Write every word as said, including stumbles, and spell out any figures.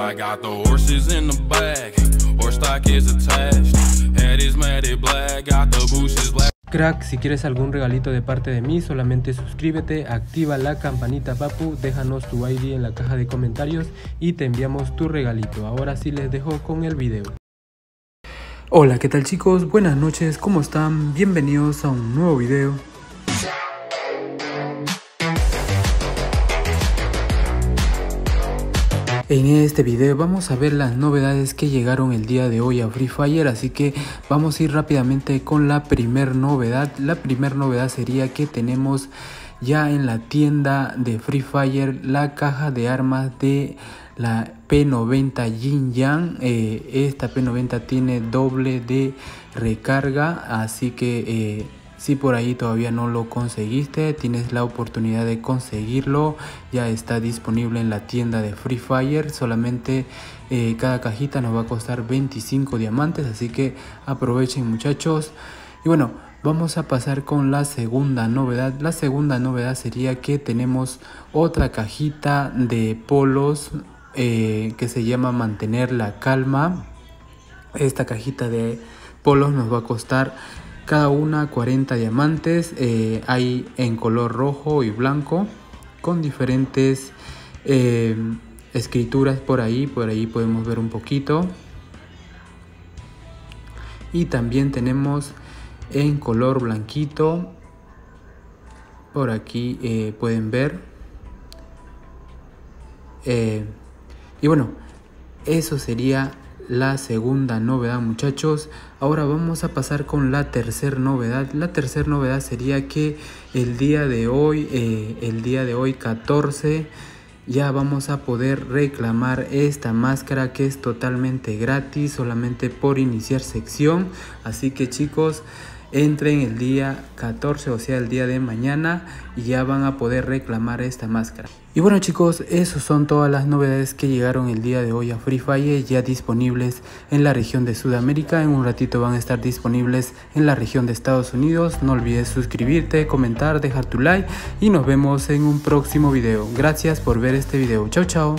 I got the horses in the back, horse stock is attached, head is matted black, got the bushes black. Crack, si quieres algún regalito de parte de mí, solamente suscríbete, activa la campanita papu, déjanos tu I D en la caja de comentarios y te enviamos tu regalito. Ahora sí les dejo con el video. Hola, ¿qué tal chicos? Buenas noches, ¿cómo están? Bienvenidos a un nuevo video. En este video vamos a ver las novedades que llegaron el día de hoy a Free Fire, así que vamos a ir rápidamente con la primer novedad. La primer novedad sería que tenemos ya en la tienda de Free Fire la caja de armas de la P noventa Yin Yang. Eh, esta P noventa tiene doble de recarga, así que eh, si por ahí todavía no lo conseguiste, tienes la oportunidad de conseguirlo. Ya está disponible en la tienda de Free Fire. Solamente eh, cada cajita nos va a costar veinticinco diamantes, así que aprovechen muchachos. Y bueno, vamos a pasar con la segunda novedad. La segunda novedad sería que tenemos otra cajita de polos eh, que se llama Mantener la Calma. Esta cajita de polos nos va a costar cada una cuarenta diamantes, eh, hay en color rojo y blanco con diferentes eh, escrituras por ahí, por ahí podemos ver un poquito. Y también tenemos en color blanquito, por aquí eh, pueden ver. Eh, y bueno, eso sería la segunda novedad muchachos. Ahora vamos a pasar con la tercer novedad. La tercer novedad sería que el día de hoy, eh, el día de hoy catorce, ya vamos a poder reclamar esta máscara que es totalmente gratis, solamente por iniciar sección. Así que chicos, entren el día catorce, o sea el día de mañana, y ya van a poder reclamar esta máscara. Y bueno chicos, esas son todas las novedades que llegaron el día de hoy a Free Fire, ya disponibles en la región de Sudamérica. En un ratito van a estar disponibles en la región de Estados Unidos. No olvides suscribirte, comentar, dejar tu like y nos vemos en un próximo video. Gracias por ver este video. Chao chao.